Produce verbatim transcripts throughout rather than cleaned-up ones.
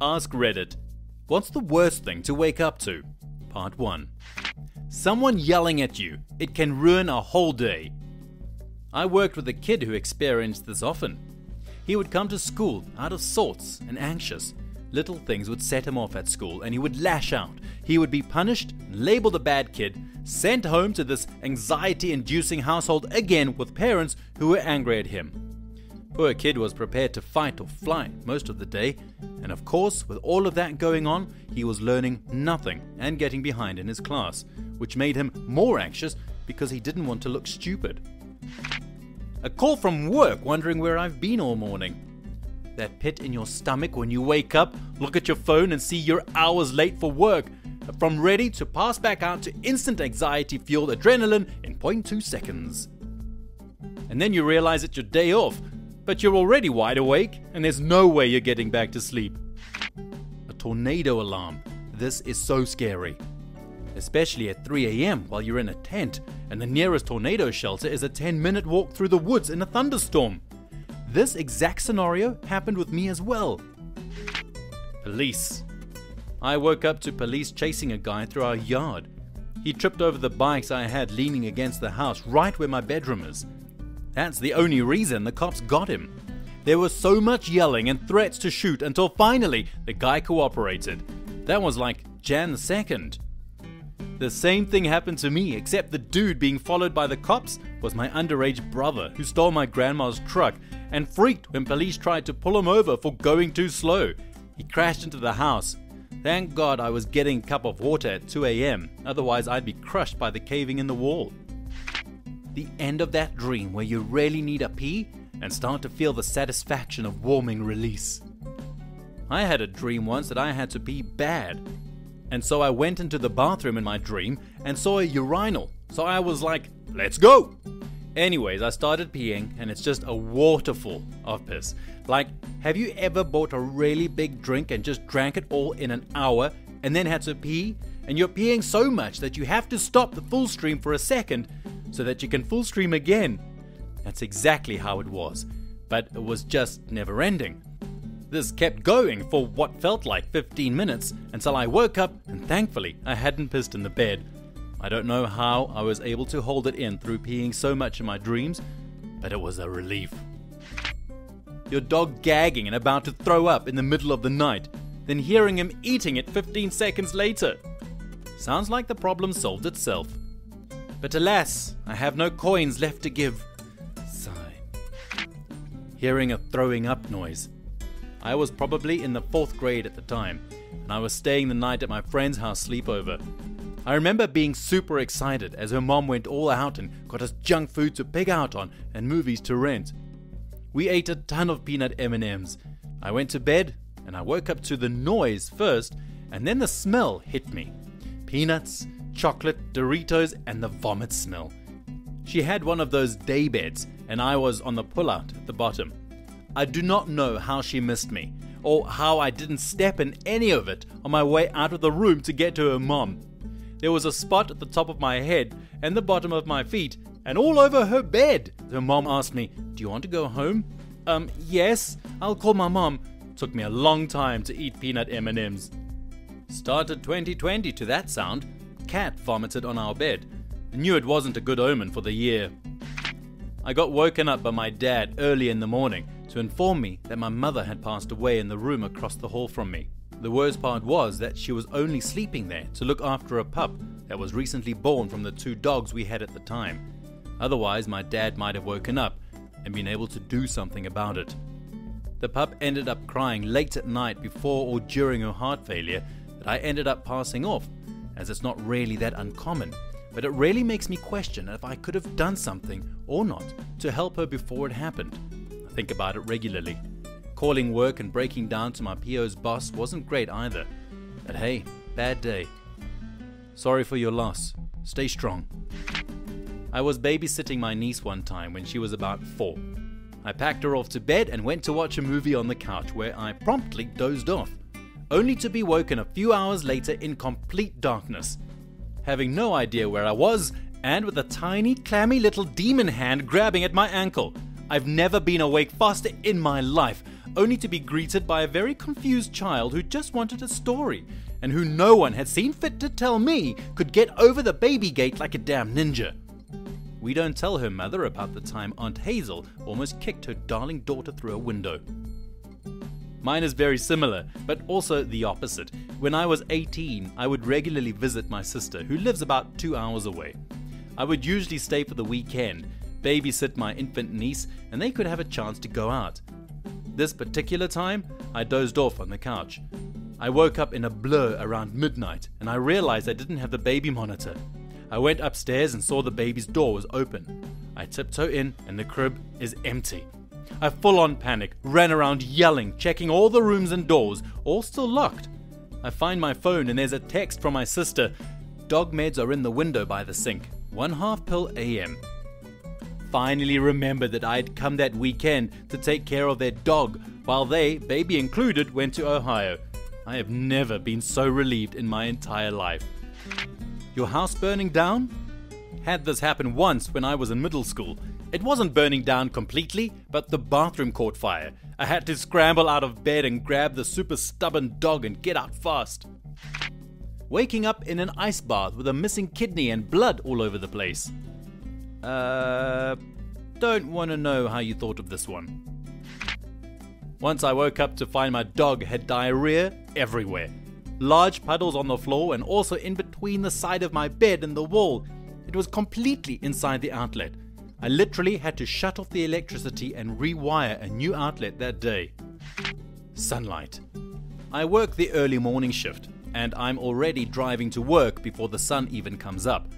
Ask Reddit. What's the worst thing to wake up to? Part one. Someone yelling at you. It can ruin a whole day. I worked with a kid who experienced this often. He would come to school out of sorts and anxious. Little things would set him off at school and he would lash out. He would be punished, labeled a bad kid, sent home to this anxiety-inducing household again with parents who were angry at him. Poor kid was prepared to fight or fly most of the day, and of course, with all of that going on, he was learning nothing and getting behind in his class, which made him more anxious because he didn't want to look stupid. A call from work wondering where I've been all morning. That pit in your stomach when you wake up, look at your phone and see you're hours late for work. From ready to pass back out to instant anxiety-fueled adrenaline in zero point two seconds. And then you realize it's your day off, but you're already wide awake and there's no way you're getting back to sleep. A tornado alarm. This is so scary. Especially at three A M while you're in a tent and the nearest tornado shelter is a ten minute walk through the woods in a thunderstorm. This exact scenario happened with me as well. Police. I woke up to police chasing a guy through our yard. He tripped over the bikes I had leaning against the house right where my bedroom is. That's the only reason the cops got him. There was so much yelling and threats to shoot until finally the guy cooperated. That was like January second. The same thing happened to me, except the dude being followed by the cops was my underage brother who stole my grandma's truck and freaked when police tried to pull him over for going too slow. He crashed into the house. Thank God I was getting a cup of water at two A M, otherwise I'd be crushed by the caving in the wall. The end of that dream where you really need a pee and start to feel the satisfaction of warming release. I had a dream once that I had to pee bad. And so I went into the bathroom in my dream and saw a urinal, so I was like, let's go! Anyways, I started peeing and it's just a waterfall of piss. Like, have you ever bought a really big drink and just drank it all in an hour and then had to pee? And you're peeing so much that you have to stop the full stream for a second so that you can full stream again. That's exactly how it was, but it was just never ending. This kept going for what felt like fifteen minutes until I woke up and thankfully I hadn't pissed in the bed. I don't know how I was able to hold it in through peeing so much in my dreams, but it was a relief. Your dog gagging and about to throw up in the middle of the night, then hearing him eating it fifteen seconds later. Sounds like the problem solved itself. But alas, I have no coins left to give. Sigh. Hearing a throwing up noise. I was probably in the fourth grade at the time, and I was staying the night at my friend's house sleepover. I remember being super excited as her mom went all out and got us junk food to pig out on and movies to rent. We ate a ton of peanut M and M's. I went to bed, and I woke up to the noise first, and then the smell hit me. Peanuts, chocolate, Doritos, and the vomit smell. She had one of those day beds, and I was on the pullout at the bottom. I do not know how she missed me, or how I didn't step in any of it on my way out of the room to get to her mom. There was a spot at the top of my head and the bottom of my feet, and all over her bed. Her mom asked me, "Do you want to go home?" Um, yes, I'll call my mom. Took me a long time to eat peanut M and M's. Started twenty twenty to that sound. Cat vomited on our bed. I knew it wasn't a good omen for the year. I got woken up by my dad early in the morning to inform me that my mother had passed away in the room across the hall from me. The worst part was that she was only sleeping there to look after a pup that was recently born from the two dogs we had at the time. Otherwise, my dad might have woken up and been able to do something about it. The pup ended up crying late at night before or during her heart failure that I ended up passing off, as it's not really that uncommon, but it really makes me question if I could have done something or not to help her before it happened. I think about it regularly. Calling work and breaking down to my P O's boss wasn't great either, but hey, bad day. Sorry for your loss. Stay strong. I was babysitting my niece one time when she was about four. I packed her off to bed and went to watch a movie on the couch where I promptly dozed off, only to be woken a few hours later in complete darkness. Having no idea where I was, and with a tiny, clammy little demon hand grabbing at my ankle. I've never been awake faster in my life, only to be greeted by a very confused child who just wanted a story, and who no one had seen fit to tell me could get over the baby gate like a damn ninja. We don't tell her mother about the time Aunt Hazel almost kicked her darling daughter through a window. Mine is very similar, but also the opposite. When I was eighteen, I would regularly visit my sister, who lives about two hours away. I would usually stay for the weekend, babysit my infant niece, and they could have a chance to go out. This particular time, I dozed off on the couch. I woke up in a blur around midnight, and I realized I didn't have the baby monitor. I went upstairs and saw the baby's door was open. I tiptoe in, and the crib is empty. I full-on panic, ran around yelling, checking all the rooms and doors, all still locked. I find my phone and there's a text from my sister. Dog meds are in the window by the sink. One half pill A M. Finally remembered that I had come that weekend to take care of their dog, while they, baby included, went to Ohio. I have never been so relieved in my entire life. Your house burning down? Had this happen once when I was in middle school. It wasn't burning down completely, but the bathroom caught fire. I had to scramble out of bed and grab the super stubborn dog and get out fast. Waking up in an ice bath with a missing kidney and blood all over the place. Uh, don't want to know how you thought of this one. Once I woke up to find my dog had diarrhea everywhere. Large puddles on the floor and also in between the side of my bed and the wall. It was completely inside the outlet. I literally had to shut off the electricity and rewire a new outlet that day. Sunlight. I work the early morning shift, and I'm already driving to work before the sun even comes up.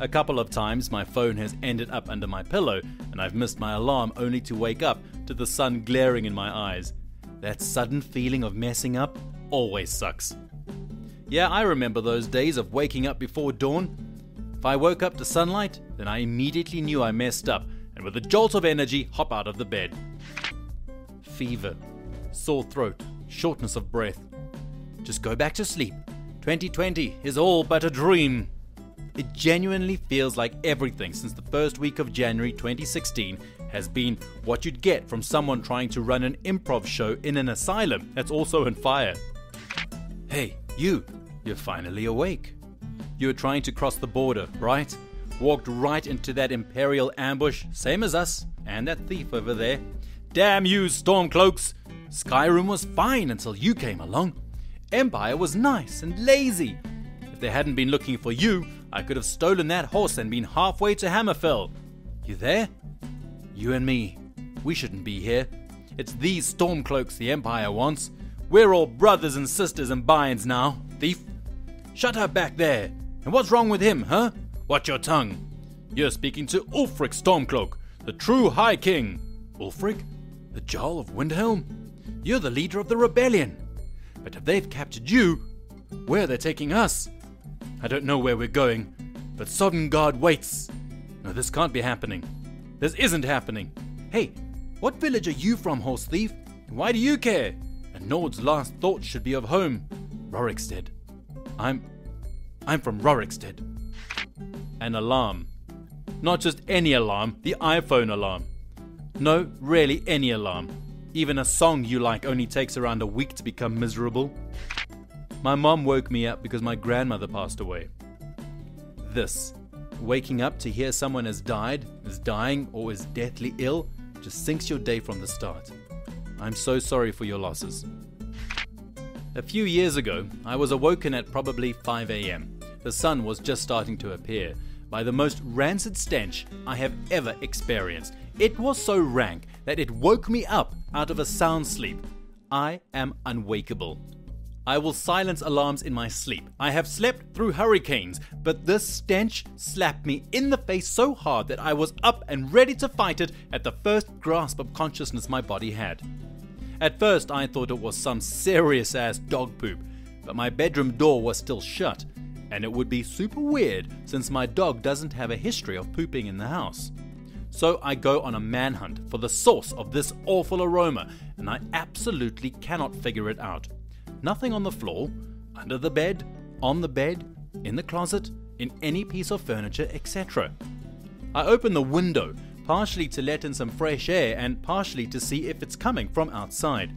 A couple of times my phone has ended up under my pillow, and I've missed my alarm only to wake up to the sun glaring in my eyes. That sudden feeling of messing up always sucks. Yeah, I remember those days of waking up before dawn. If I woke up to sunlight, then I immediately knew I messed up, and with a jolt of energy, hop out of the bed. Fever, sore throat, shortness of breath. Just go back to sleep. twenty twenty is all but a dream. It genuinely feels like everything since the first week of January twenty sixteen has been what you'd get from someone trying to run an improv show in an asylum that's also on fire. Hey, you, you're finally awake. You were trying to cross the border, right? Walked right into that Imperial ambush, same as us, and that thief over there. Damn you, Stormcloaks! Skyrim was fine until you came along. Empire was nice and lazy. If they hadn't been looking for you, I could have stolen that horse and been halfway to Hammerfell. You there? You and me. We shouldn't be here. It's these Stormcloaks the Empire wants. We're all brothers and sisters and binds now, thief. Shut up back there. And what's wrong with him, huh? Watch your tongue. You're speaking to Ulfric Stormcloak, the true High King. Ulfric? The Jarl of Windhelm? You're the leader of the rebellion. But if they've captured you, where are they taking us? I don't know where we're going, but Sodden Guard waits. No, this can't be happening. This isn't happening. Hey, what village are you from, horse thief? Why do you care? A Nord's last thought should be of home. Rorikstead. I'm... I'm from Rorikstead. An alarm. Not just any alarm, the iPhone alarm. No, really any alarm. Even a song you like only takes around a week to become miserable. My mom woke me up because my grandmother passed away. This. Waking up to hear someone has died, is dying, or is deathly ill just sinks your day from the start. I'm so sorry for your losses. A few years ago, I was awoken at probably five A M. The sun was just starting to appear, by the most rancid stench I have ever experienced. It was so rank that it woke me up out of a sound sleep. I am unwakeable. I will silence alarms in my sleep. I have slept through hurricanes, but this stench slapped me in the face so hard that I was up and ready to fight it at the first grasp of consciousness my body had. At first I thought it was some serious ass dog poop, but my bedroom door was still shut, and it would be super weird since my dog doesn't have a history of pooping in the house. So I go on a manhunt for the source of this awful aroma, and I absolutely cannot figure it out. Nothing on the floor, under the bed, on the bed, in the closet, in any piece of furniture, et cetera. I open the window, partially to let in some fresh air and partially to see if it's coming from outside.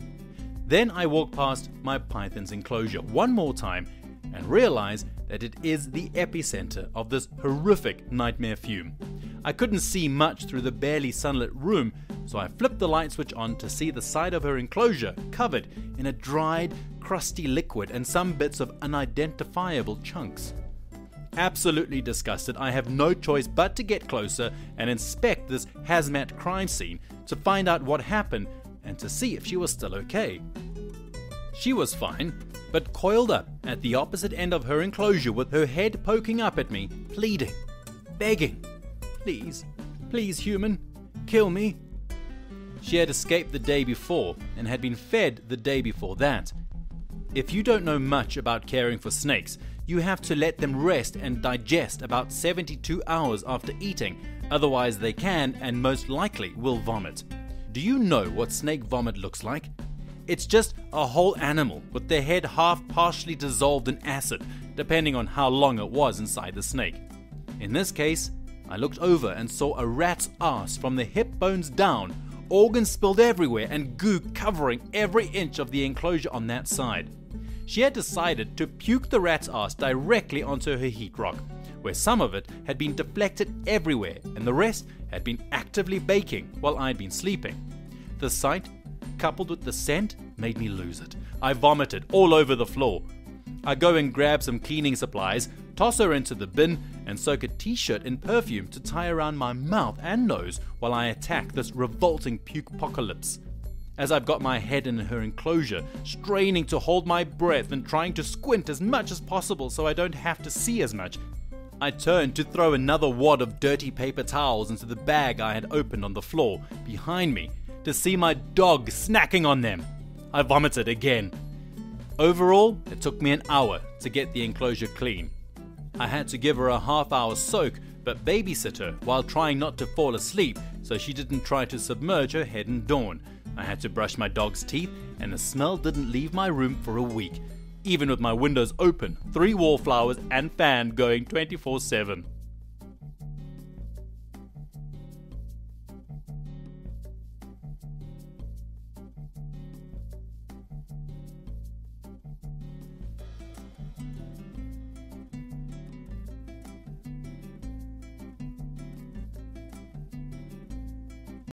Then I walk past my python's enclosure one more time and realize that it is the epicenter of this horrific nightmare fume. I couldn't see much through the barely sunlit room, so I flipped the light switch on to see the side of her enclosure covered in a dried, crusty liquid and some bits of unidentifiable chunks. Absolutely disgusted, I have no choice but to get closer and inspect this hazmat crime scene to find out what happened and to see if she was still okay. She was fine, but coiled up at the opposite end of her enclosure with her head poking up at me, pleading, begging, please, please human, kill me. She had escaped the day before and had been fed the day before that. If you don't know much about caring for snakes, you have to let them rest and digest about seventy-two hours after eating, otherwise they can and most likely will vomit. Do you know what snake vomit looks like? It's just a whole animal with their head half partially dissolved in acid, depending on how long it was inside the snake. In this case, I looked over and saw a rat's ass from the hip bones down, organs spilled everywhere and goo covering every inch of the enclosure on that side. She had decided to puke the rat's ass directly onto her heat rock, where some of it had been deflected everywhere and the rest had been actively baking while I'd been sleeping. The sight, coupled with the scent, made me lose it. I vomited all over the floor. I go and grab some cleaning supplies, toss her into the bin, and soak a t-shirt in perfume to tie around my mouth and nose while I attack this revolting puke-pocalypse. As I've got my head in her enclosure, straining to hold my breath and trying to squint as much as possible so I don't have to see as much, I turned to throw another wad of dirty paper towels into the bag I had opened on the floor behind me, to see my dog snacking on them. I vomited again. Overall, it took me an hour to get the enclosure clean. I had to give her a half hour soak but babysit her while trying not to fall asleep so she didn't try to submerge her head in dawn. I had to brush my dog's teeth and the smell didn't leave my room for a week, even with my windows open, three wallflowers and fan going twenty-four seven.